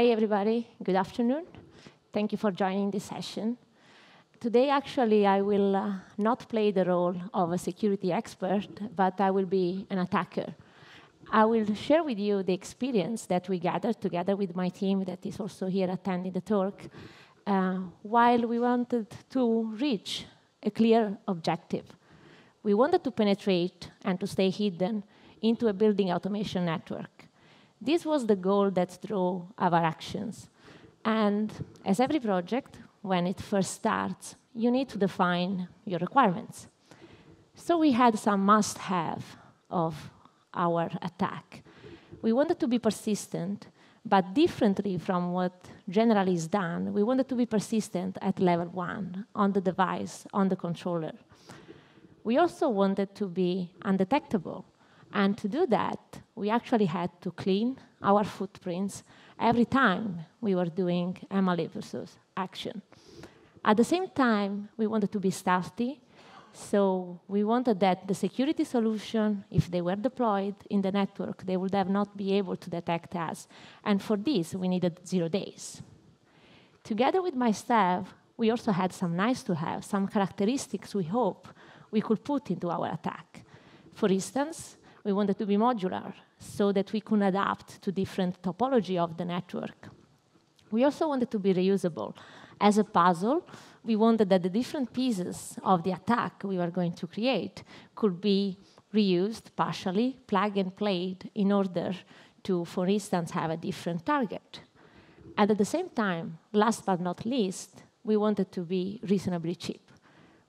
Hi, everybody. Good afternoon. Thank you for joining this session. Today, actually, I will not play the role of a security expert, but I will be an attacker. I will share with you the experience that we gathered together with my team that is also here attending the talk, while we wanted to reach a clear objective. We wanted to penetrate and to stay hidden into a building automation network. This was the goal that drove our actions. And as every project, when it first starts, you need to define your requirements. So we had some must-have of our attack. We wanted to be persistent, but differently from what generally is done, we wanted to be persistent at level 1, on the device, on the controller. We also wanted to be undetectable. And to do that, we actually had to clean our footprints every time we were doing a malicious action. At the same time, we wanted to be stealthy, so we wanted that the security solution, if they were deployed in the network, they would have not be able to detect us. And for this, we needed 0 days. Together with my staff, we also had some nice-to-have, some characteristics we hope we could put into our attack. For instance, we wanted to be modular so that we could adapt to different topology of the network. We also wanted to be reusable. As a puzzle, we wanted that the different pieces of the attack we were going to create could be reused partially, plug and played, in order to, for instance, have a different target. And at the same time, last but not least, we wanted to be reasonably cheap.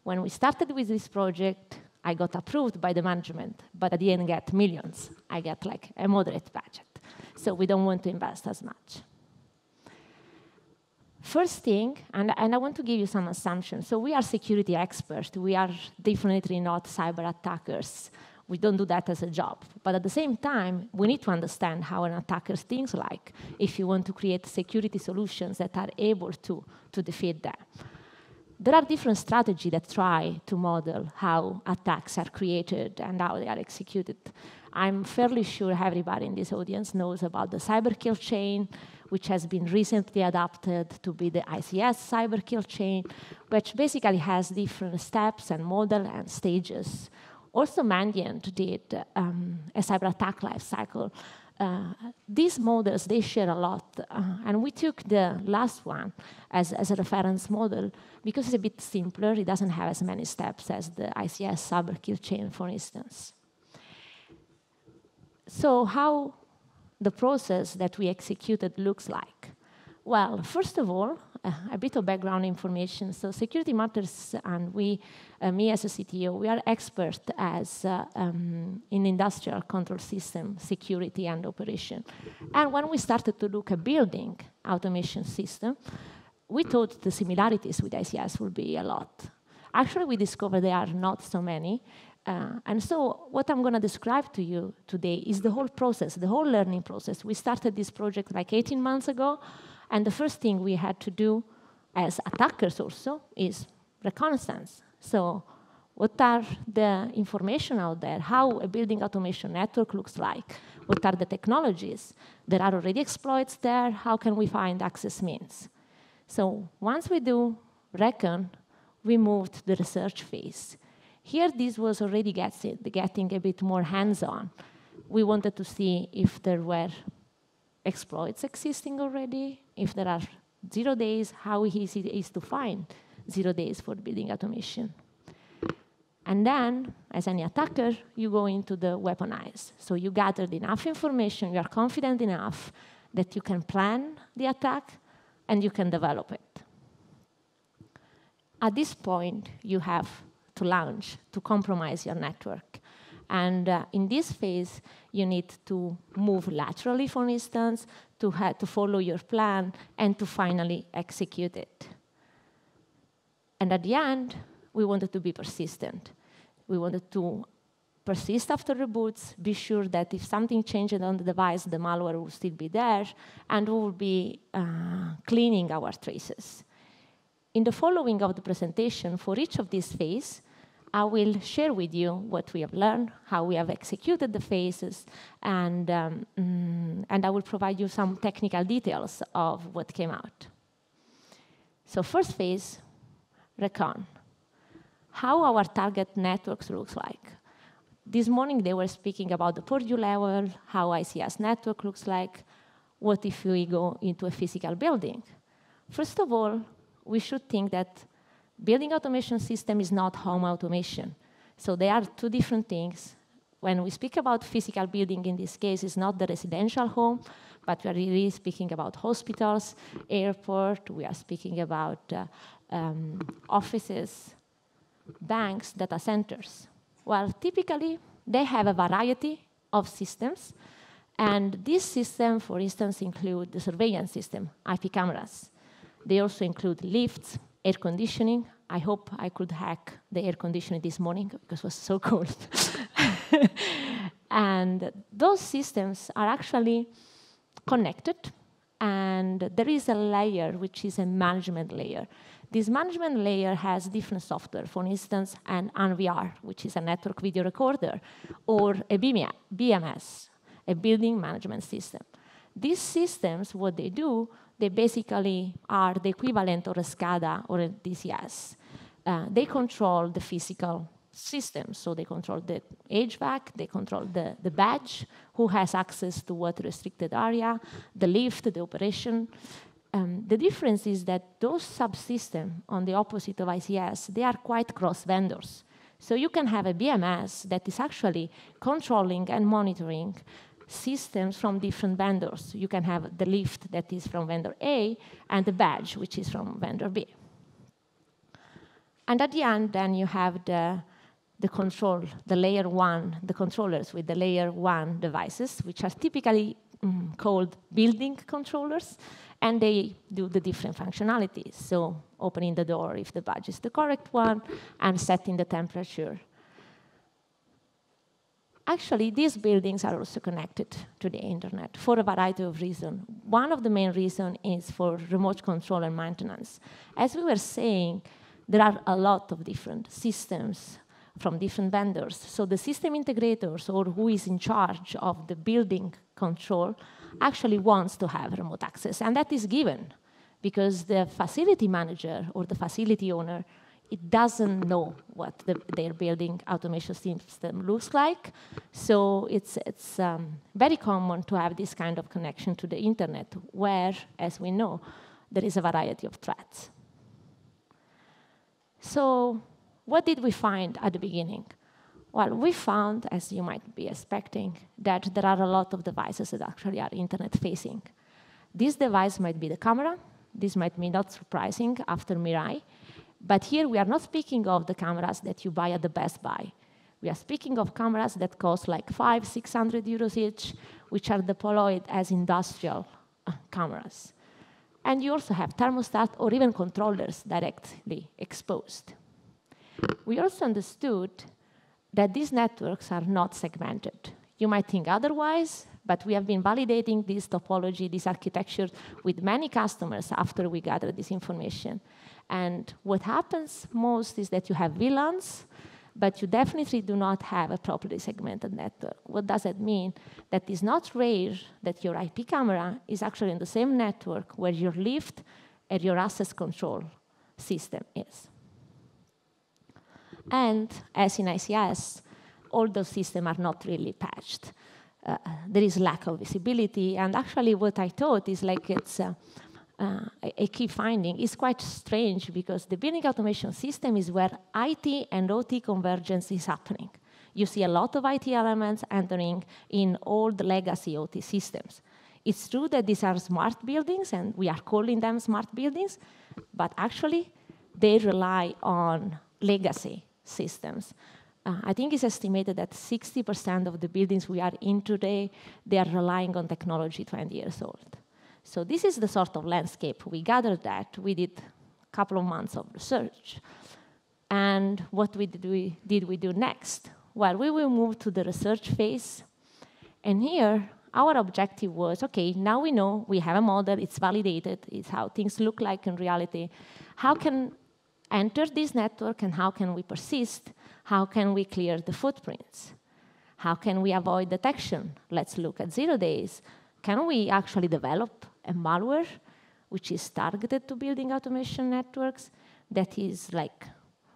When we started with this project, I got approved by the management, but I didn't get millions. I got like a moderate budget. So we don't want to invest as much. First thing, and I want to give you some assumptions. So we are security experts. We are definitely not cyber attackers. We don't do that as a job. But at the same time, we need to understand how an attacker thinks like if you want to create security solutions that are able to defeat them. There are different strategies that try to model how attacks are created and how they are executed. I'm fairly sure everybody in this audience knows about the cyber kill chain, which has been recently adapted to be the ICS cyber kill chain, which basically has different steps and models and stages. Also, Mandiant did a cyber attack life cycle. These models, they share a lot, and we took the last one as a reference model because it's a bit simpler. It doesn't have as many steps as the ICS cyber kill chain, for instance. So how the process that we executed looks like? Well, first of all, a bit of background information. So security matters, and we, me as a CTO, we are experts in industrial control system security and operation. And when we started to look at building automation system, we thought the similarities with ICS would be a lot. Actually, we discovered there are not so many. And so what I'm going to describe to you today is the whole process, the whole learning process. We started this project like 18 months ago. And the first thing we had to do as attackers also is reconnaissance. So what are the information out there? How a building automation network looks like? What are the technologies? There are already exploits there. How can we find access means? So once we do recon, we move to the research phase. Here, this was already getting a bit more hands-on. We wanted to see if there were exploits existing already, if there are 0 days, how easy it is to find 0 days for building automation. And then, as any attacker, you go into the weaponize. So you gathered enough information, you are confident enough that you can plan the attack and you can develop it. At this point, you have to launch, to compromise your network. And in this phase, you need to move laterally, for instance, to follow your plan, and to finally execute it. And at the end, we wanted to be persistent. We wanted to persist after reboots, be sure that if something changed on the device, the malware would still be there, and we will be cleaning our traces. In the following of the presentation, for each of these phases, I will share with you what we have learned, how we have executed the phases, and I will provide you some technical details of what came out. So first phase, recon. How our target networks looks like. This morning they were speaking about the Purdue level, how ICS network looks like. What if we go into a physical building? First of all, we should think that building automation system is not home automation. So they are two different things. When we speak about physical building, in this case, it's not the residential home, but we are really speaking about hospitals, airport, we are speaking about offices, banks, data centers. Well, typically, they have a variety of systems. And this system, for instance, include the surveillance system, IP cameras. They also include lifts, air conditioning. I hope I could hack the air conditioning this morning because it was so cold. And those systems are actually connected. And there is a layer, which is a management layer. This management layer has different software, for instance, an NVR, which is a network video recorder, or a BMS, a building management system. These systems, what they do, they basically are the equivalent of a SCADA or a DCS. They control the physical system, so they control the HVAC, they control the badge, who has access to what restricted area, the lift, the operation. The difference is that those subsystems, on the opposite of ICS, they are quite cross-vendors. So you can have a BMS that is actually controlling and monitoring systems from different vendors. You can have the lift that is from vendor A and the badge, which is from vendor B. And at the end, then you have the control, the layer one, the controllers with the layer one devices, which are typically called building controllers, and they do the different functionalities. So opening the door if the badge is the correct one, and setting the temperature. Actually, these buildings are also connected to the internet for a variety of reasons. One of the main reasons is for remote control and maintenance. As we were saying, there are a lot of different systems from different vendors. So the system integrators, or who is in charge of the building control, actually wants to have remote access. And that is given because the facility manager or the facility owner, it doesn't know what their building automation system looks like. So it's very common to have this kind of connection to the internet where, as we know, there is a variety of threats. So what did we find at the beginning? Well, we found, as you might be expecting, that there are a lot of devices that actually are internet-facing. This device might be the camera. This might be not surprising after Mirai. But here we are not speaking of the cameras that you buy at the Best Buy. We are speaking of cameras that cost like 500–600 euros each, which are deployed as industrial cameras. And you also have thermostat or even controllers directly exposed. We also understood that these networks are not segmented. You might think otherwise, but we have been validating this topology, this architecture, with many customers after we gathered this information. And what happens most is that you have VLANs, but you definitely do not have a properly segmented network. What does that mean? That is not rare that your IP camera is actually in the same network where your lift and your access control system is. And as in ICS, all those systems are not really patched. There is lack of visibility, and actually what I thought is like it's a key finding. It's quite strange because the building automation system is where IT and OT convergence is happening. You see a lot of IT elements entering in old legacy OT systems. It's true that these are smart buildings, and we are calling them smart buildings, but actually they rely on legacy systems. I think it's estimated that 60% of the buildings we are in today, they are relying on technology 20 years old. So this is the sort of landscape. We gathered that. We did a couple of months of research. And what did we do next? Well, we will move to the research phase. And here, our objective was, okay, now we know we have a model. It's validated. It's how things look like in reality. How can enter this network and how can we persist? How can we clear the footprints? How can we avoid detection? Let's look at 0 days. Can we actually develop a malware which is targeted to building automation networks that is like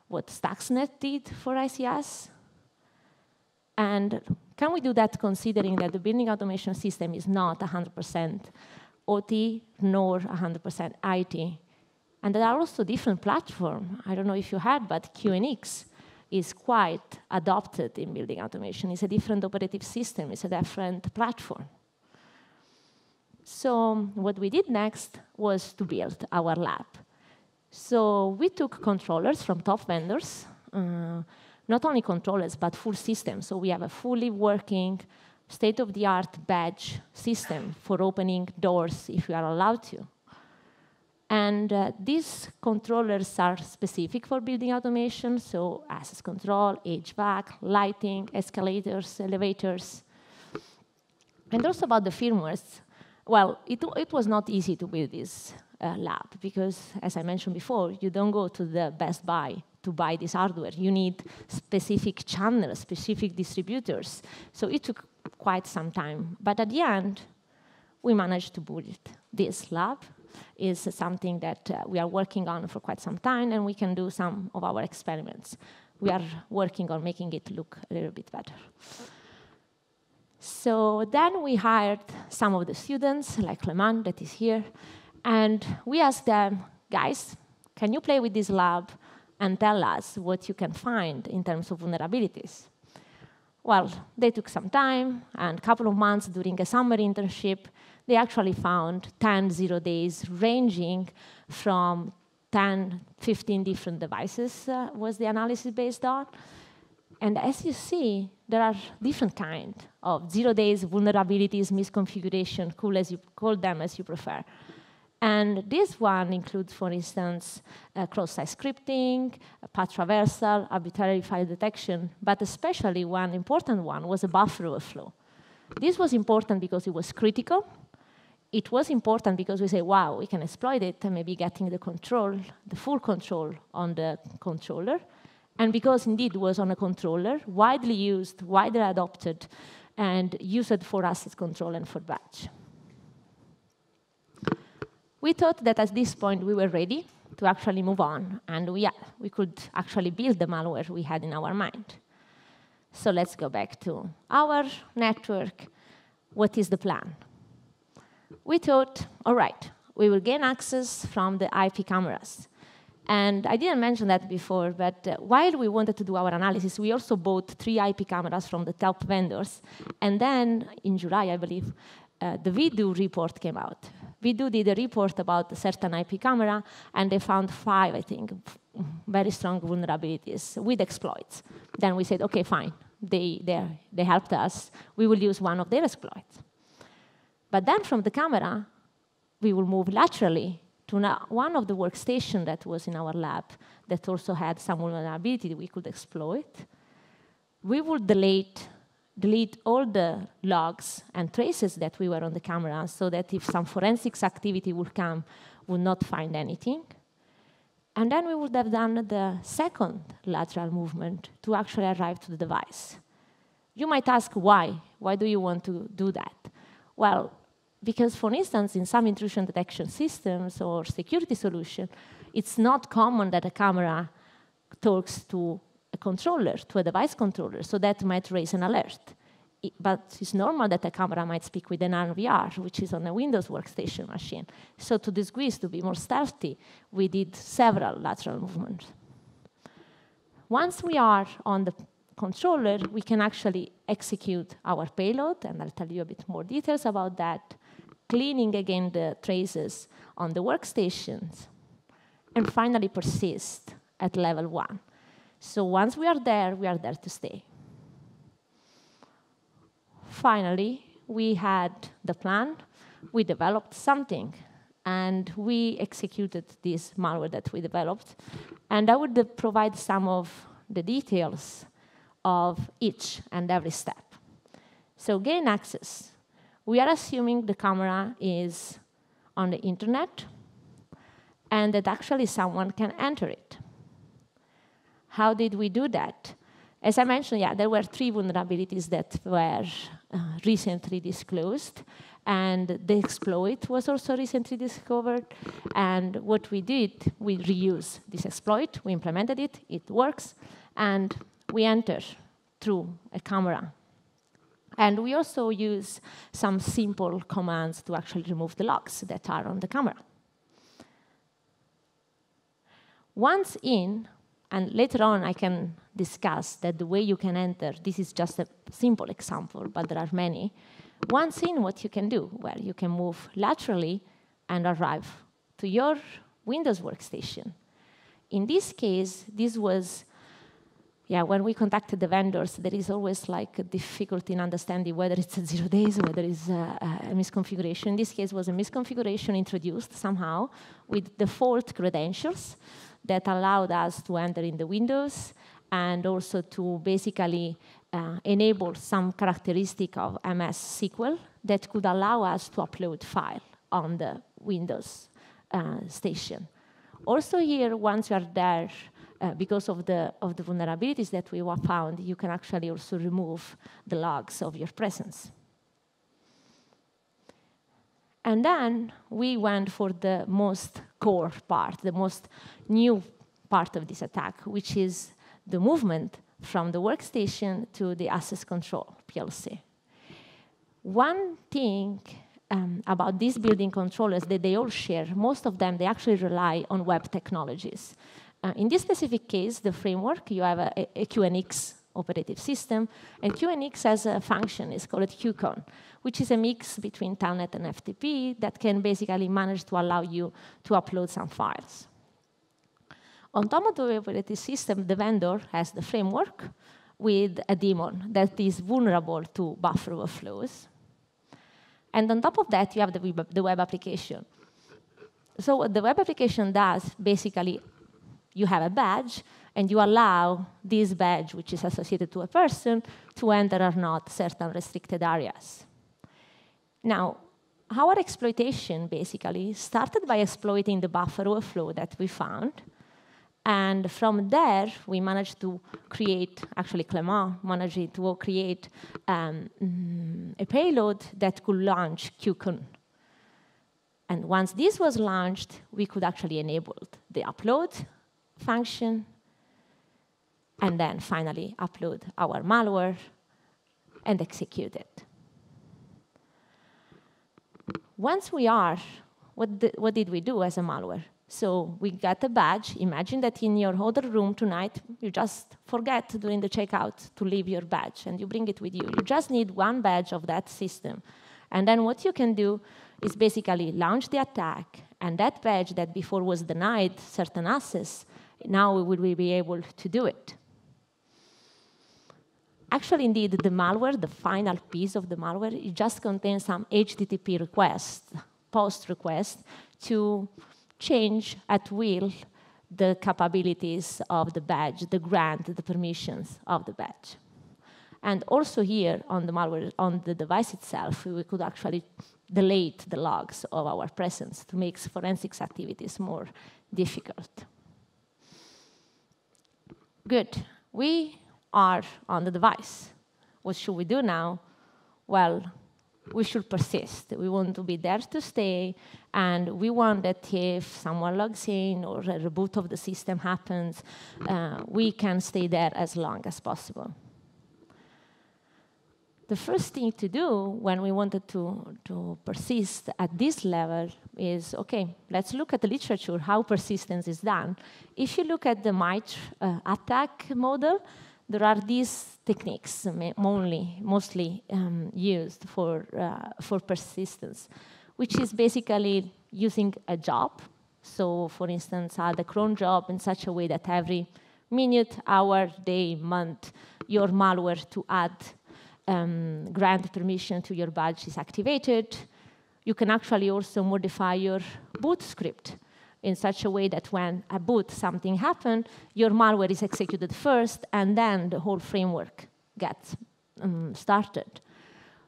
what Stuxnet did for ICS? And can we do that considering that the building automation system is not 100% OT nor 100% IT? And there are also different platforms. I don't know if you heard, but QNX is quite adopted in building automation. It's a different operative system. It's a different platform. So what we did next was to build our lab. So we took controllers from top vendors, not only controllers, but full systems. So we have a fully working, state-of-the-art badge system for opening doors if you are allowed to. And these controllers are specific for building automation, so access control, HVAC, lighting, escalators, elevators. And also about the firmwares. Well, it was not easy to build this lab because, as I mentioned before, you don't go to the Best Buy to buy this hardware. You need specific channels, specific distributors. So it took quite some time. But at the end, we managed to build this lab. Is something that we are working on for quite some time, and we can do some of our experiments. We are working on making it look a little bit better. So then we hired some of the students, like Clement that is here, and we asked them, guys, can you play with this lab and tell us what you can find in terms of vulnerabilities? Well, they took some time, and a couple of months during a summer internship, they actually found 10 0 days ranging from 10, 15 different devices was the analysis based on. And as you see, there are different kinds of 0 days, vulnerabilities, misconfiguration, call them as you prefer. And this one includes, for instance, cross-site scripting, path traversal, arbitrary file detection, but especially one important one was a buffer overflow. This was important because it was critical. It was important because we say, wow, we can exploit it and maybe getting the control, the full control on the controller. And because indeed it was on a controller, widely used, widely adopted, and used for asset control and for batch. We thought that at this point we were ready to actually move on, and we could actually build the malware we had in our mind. So let's go back to our network. What is the plan? We thought, all right, we will gain access from the IP cameras. And I didn't mention that before, but while we wanted to do our analysis, we also bought 3 IP cameras from the top vendors. And then in July, I believe, the VDOO report came out. VDOO did a report about a certain IP camera, and they found 5, I think, very strong vulnerabilities with exploits. Then we said, OK, fine. They helped us. We will use one of their exploits. But then from the camera, we will move laterally to one of the workstations that was in our lab that also had some vulnerability we could exploit. We will delete all the logs and traces that we were on the camera so that if some forensics activity would come, we'll not find anything. And then we would have done the second lateral movement to actually arrive to the device. You might ask why? Why do you want to do that? Well, because, for instance, in some intrusion detection systems or security solutions, it's not common that a camera talks to a controller, to a device controller, so that might raise an alert. But it's normal that a camera might speak with an NVR, which is on a Windows workstation machine. So to disguise, to be more stealthy, we did several lateral movements. Once we are on the controller, we can actually execute our payload, and I'll tell you a bit more details about that, cleaning again the traces on the workstations, and finally persist at level 1. So once we are there to stay. Finally, we had the plan, we developed something, and we executed this malware that we developed. And I would provide some of the details of each and every step. So gain access. We are assuming the camera is on the internet, and that actually someone can enter it. How did we do that? As I mentioned, yeah, there were 3 vulnerabilities that were recently disclosed, and the exploit was also recently discovered. And what we did, we reuse this exploit, we implemented it, it works, and we enter through a camera. And we also use some simple commands to actually remove the logs that are on the camera. Once in, and later on I can discuss that the way you can enter, this is just a simple example, but there are many. Once in, what you can do, well, you can move laterally and arrive to your Windows workstation. In this case, this was, yeah, when we contacted the vendors, there is always like a difficulty in understanding whether it's a 0 days, whether it's a misconfiguration. In this case, was a misconfiguration introduced somehow with default credentials that allowed us to enter in the Windows and also to basically enable some characteristic of MS SQL that could allow us to upload file on the Windows station. Also here, once you are there, because of the vulnerabilities that we found, you can actually also remove the logs of your presence. And then we went for the most core part, the most new part of this attack, which is the movement from the workstation to the access control, PLC. One thing about these building controllers that they all share, most of them, they actually rely on web technologies. In this specific case, the framework, you have a QNX operative system, and QNX has a function, it's called QCon, which is a mix between Telnet and FTP that can basically manage to allow you to upload some files. On top of the operative system, the vendor has the framework with a daemon that is vulnerable to buffer overflows. And on top of that, you have the web application. So what the web application does, basically, you have a badge, and you allow this badge, which is associated to a person, to enter or not certain restricted areas. Now, our exploitation basically started by exploiting the buffer overflow that we found. And from there, we managed to create, actually Clement managed to create a payload that could launch QCon. And once this was launched, we could actually enable the upload function, and then finally upload our malware and execute it. Once we are, what did we do as a malware? So we got a badge. Imagine that in your hotel room tonight, you just forget during the checkout to leave your badge, and you bring it with you. You just need one badge of that system. And then what you can do is basically launch the attack, and that badge that before was denied certain access, now we will be able to do it. Actually, indeed, the malware, the final piece of the malware, it just contains some HTTP request, POST request, to change at will the capabilities of the badge, the grant, the permissions of the badge. And also here on the malware, on the device itself, we could actually delete the logs of our presence to make forensics activities more difficult. Good. We are on the device. What should we do now? Well, we should persist. We want to be there to stay, and we want that if someone logs in or a reboot of the system happens, we can stay there as long as possible. The first thing to do when we wanted to persist at this level is, okay, let's look at the literature, how persistence is done. If you look at the MITRE attack model, there are these techniques mostly used for persistence, which is basically using a job. So, for instance, add a cron job in such a way that every minute, hour, day, month, your malware to add grant permission to your badge is activated. You can actually also modify your boot script in such a way that when a boot something happens, your malware is executed first, and then the whole framework gets started.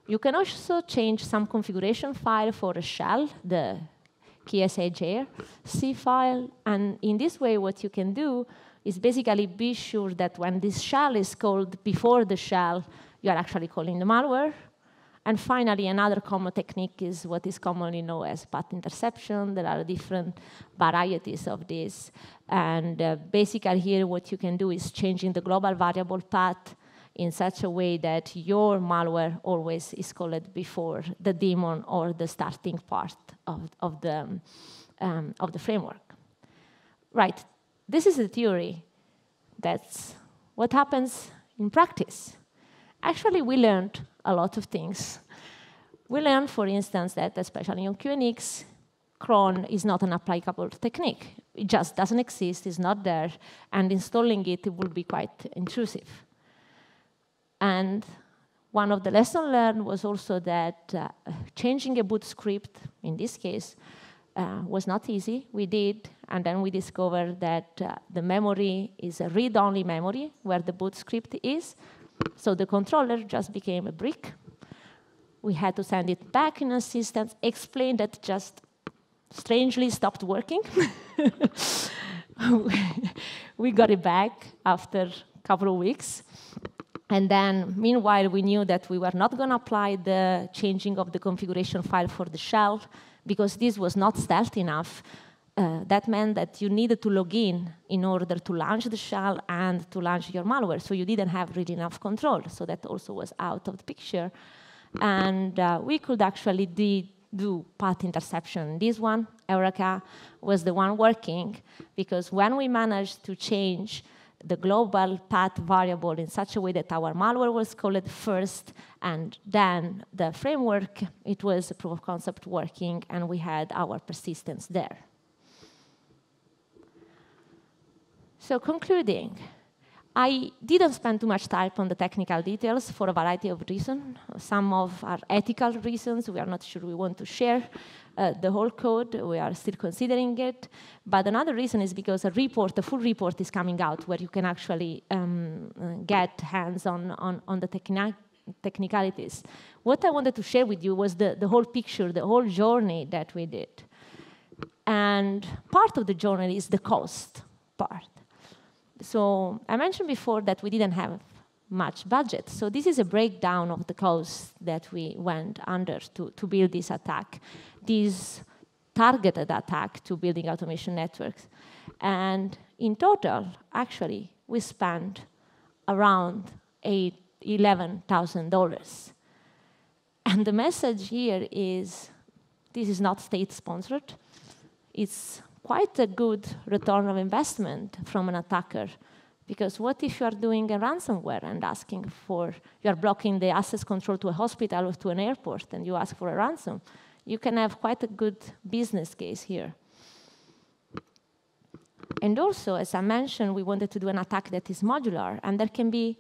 You can also change some configuration file for a shell, the kshrc file, and in this way what you can do is basically be sure that when this shell is called before the shell, you are actually calling the malware. And finally, another common technique is what is commonly known as path interception. There are different varieties of this. And basically here, what you can do is changing the global variable path in such a way that your malware always is called before the daemon or the starting part of the framework. Right, this is the theory. That's what happens in practice. Actually, we learned a lot of things. We learned, for instance, that especially on QNX, cron is not an applicable technique. It just doesn't exist, it's not there, and installing it would be quite intrusive. And one of the lessons learned was also that changing a boot script, in this case, was not easy. We did, and then we discovered that the memory is a read-only memory where the boot script is. So the controller just became a brick. We had to send it back in assistance, explain that just strangely stopped working. We got it back after a couple of weeks. And then, meanwhile, we knew that we were not going to apply the changing of the configuration file for the shell because this was not stealth enough. That meant that you needed to log in order to launch the shell and to launch your malware. So you didn't have really enough control. So that also was out of the picture. And we could actually do path interception. This one, Eureka, was the one working, because when we managed to change the global path variable in such a way that our malware was called first and then the framework, it was a proof of concept working, and we had our persistence there. So concluding, I didn't spend too much time on the technical details for a variety of reasons. Some of our ethical reasons, we are not sure we want to share the whole code. We are still considering it. But another reason is because a report, a full report is coming out where you can actually get hands on the technicalities. What I wanted to share with you was the whole picture, the whole journey that we did. And part of the journey is the cost part. So I mentioned before that we didn't have much budget. So this is a breakdown of the costs that we went under to build this attack, this targeted attack to building automation networks. And in total, actually, we spent around $11,000. And the message here is this is not state-sponsored. It's quite a good return of investment from an attacker, because what if you are doing a ransomware and asking for, you are blocking the access control to a hospital or to an airport and you ask for a ransom? You can have quite a good business case here. And also, as I mentioned, we wanted to do an attack that is modular, and there can be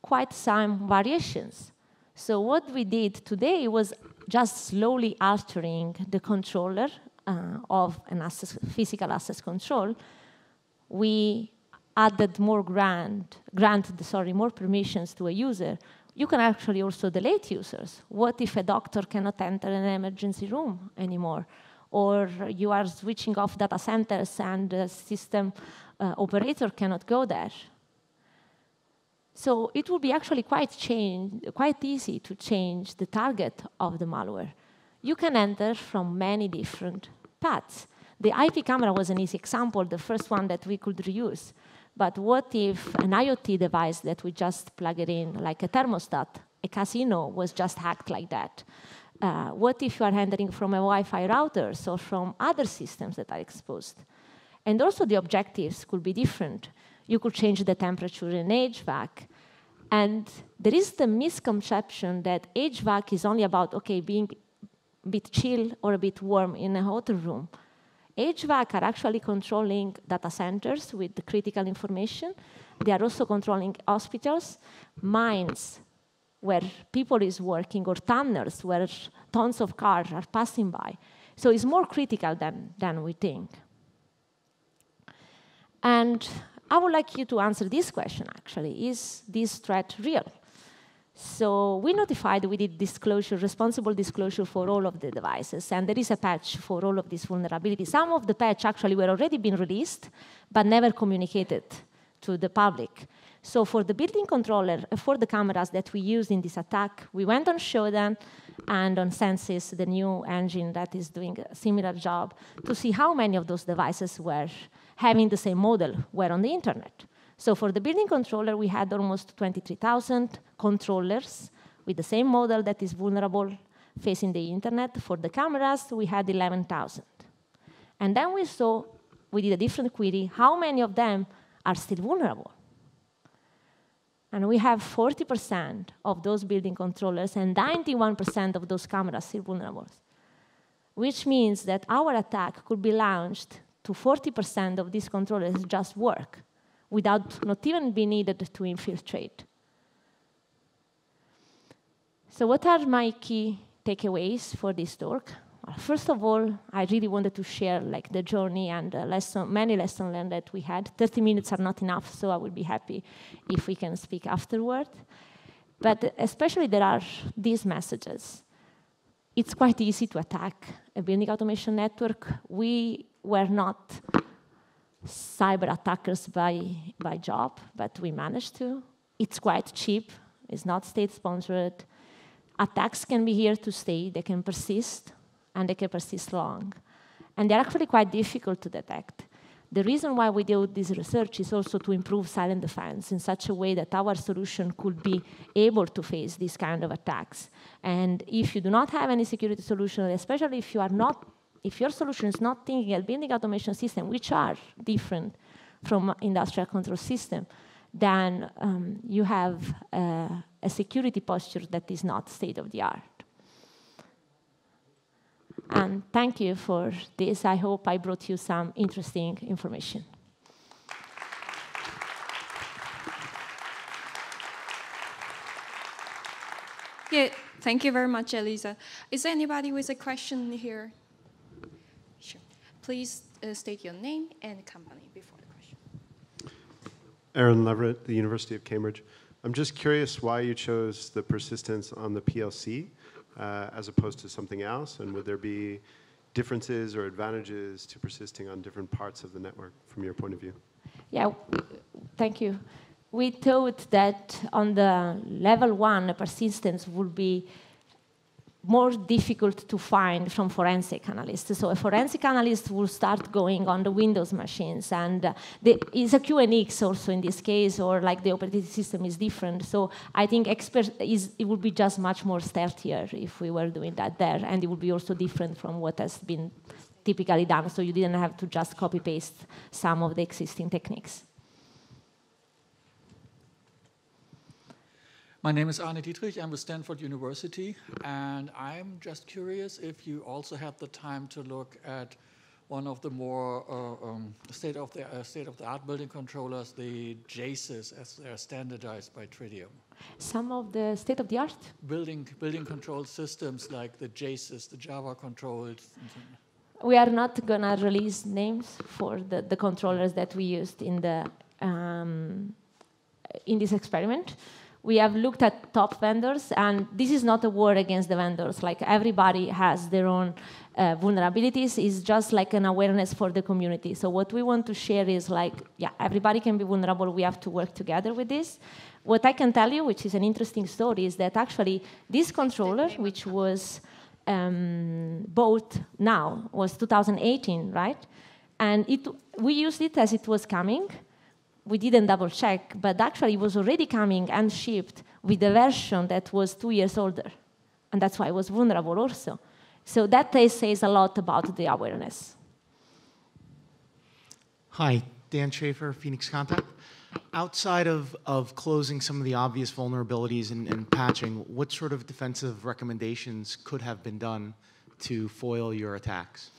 quite some variations. So what we did today was just slowly altering the controller of an access, physical access control. We added more more permissions to a user. You can actually also delete users. What if a doctor cannot enter an emergency room anymore? Or you are switching off data centers and the system operator cannot go there. So it would be actually quite easy to change the target of the malware. You can enter from many different paths. The IP camera was an easy example, the first one that we could reuse. But what if an IoT device that we just plug it in, like a thermostat, a casino, was just hacked like that? What if you are entering from a Wi-Fi router, so from other systems that are exposed? And also the objectives could be different. You could change the temperature in HVAC. And there is the misconception that HVAC is only about, okay, being a bit chill or a bit warm in a hotel room. HVAC are actually controlling data centers with the critical information. They are also controlling hospitals, mines where people is working, or tunnels where tons of cars are passing by. So it's more critical than we think. And I would like you to answer this question, actually. Is this threat real? So we notified, we did disclosure, responsible disclosure for all of the devices, and there is a patch for all of these vulnerabilities. Some of the patch actually were already been released, but never communicated to the public. So for the building controller, for the cameras that we used in this attack, we went on Shodan and on Censys, the new engine that is doing a similar job, to see how many of those devices were having the same model, were on the internet. So for the building controller, we had almost 23,000 controllers with the same model that is vulnerable facing the internet. For the cameras, we had 11,000. And then we saw, we did a different query, how many of them are still vulnerable? And we have 40% of those building controllers and 91% of those cameras still vulnerable, which means that our attack could be launched to 40% of these controllers just work without not even being needed to infiltrate. So what are my key takeaways for this talk? Well, first of all, I really wanted to share like the journey and many lessons learned that we had. 30 minutes are not enough, so I would be happy if we can speak afterward. But especially there are these messages. It's quite easy to attack a building automation network. We were not cyber attackers by job, but we managed to. It's quite cheap. It's not state-sponsored. Attacks can be here to stay. They can persist, and they can persist long. And they're actually quite difficult to detect. The reason why we do this research is also to improve silent defense in such a way that our solution could be able to face these kind of attacks. And if you do not have any security solution, especially if you are not, if your solution is not thinking at building automation system, which are different from industrial control system, then you have a security posture that is not state-of-the-art. And thank you for this. I hope I brought you some interesting information. Yeah, thank you very much, Elisa. Is there anybody with a question here? Sure. Please state your name and company before the question. Aaron Leverett, the University of Cambridge. I'm just curious why you chose the persistence on the PLC. As opposed to something else? And would there be differences or advantages to persisting on different parts of the network from your point of view? Yeah, thank you. We thought that on the level one, persistence would be more difficult to find from forensic analysts. So a forensic analyst will start going on the Windows machines, and it's a QNX also in this case, or like the operating system is different. So I think it would be just much more stealthier if we were doing that there, and it would be also different from what has been typically done, so you didn't have to just copy-paste some of the existing techniques. My name is Arne Dietrich. I'm with Stanford University, and I'm just curious if you also had the time to look at one of the more state-of-the-art building controllers, the JACES, as they're standardized by Tridium. Some of the state-of-the-art building control systems like the JACES, the Java controlled. We are not gonna release names for the controllers that we used in this experiment. We have looked at top vendors, and this is not a war against the vendors. Like, everybody has their own vulnerabilities. It's just like an awareness for the community. So what we want to share is like, yeah, everybody can be vulnerable. We have to work together with this. What I can tell you, which is an interesting story, is that actually this controller, which was bought now, was 2018, right? And we used it as it was coming. We didn't double check, but actually it was already coming and shipped with a version that was 2 years older. And that's why it was vulnerable also. So that says a lot about the awareness. Hi, Dan Schaefer, Phoenix Contact. Outside of closing some of the obvious vulnerabilities and patching, what sort of defensive recommendations could have been done to foil your attacks?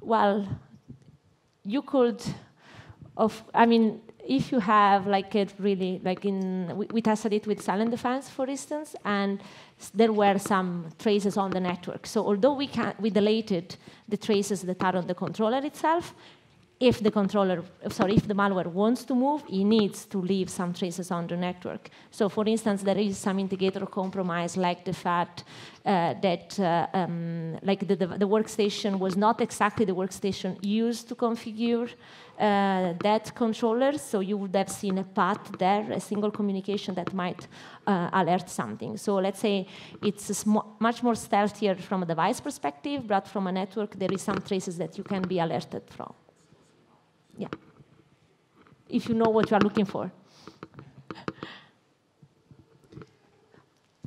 Well, you could... if you have like it really, like we tested it with silent defense, for instance, and there were some traces on the network. So although we deleted the traces that are on the controller itself, if the controller, sorry, if the malware wants to move, it needs to leave some traces on the network. So, for instance, there is some integrator compromise, like the fact that, like the workstation was not exactly the workstation used to configure that controller. So you would have seen a path there, a single communication that might alert something. So let's say it's much more stealthier from a device perspective, but from a network, there is some traces that you can be alerted from. Yeah, if you know what you are looking for. Name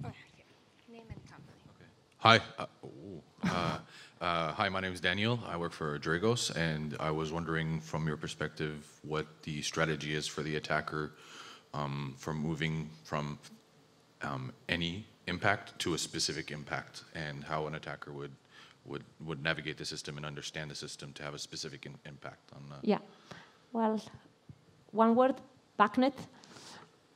and company. Okay. Hi. Hi, my name is Daniel. I work for Dragos, and I was wondering from your perspective what the strategy is for the attacker for moving from any impact to a specific impact, and how an attacker would navigate the system and understand the system to have a specific impact on that. Yeah. Well, one word, BACnet.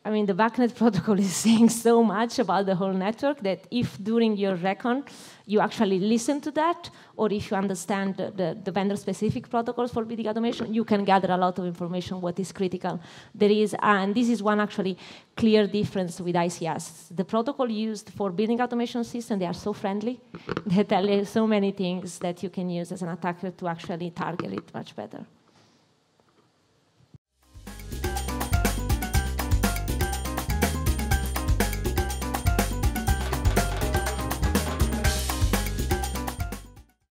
I mean, the BACnet protocol is saying so much about the whole network that if during your recon you actually listen to that, or if you understand the vendor-specific protocols for BD automation, you can gather a lot of information what is critical. There is, and this is one actually clear difference with ICS. The protocol used for building automation systems, they are so friendly. They tell you so many things that you can use as an attacker to actually target it much better.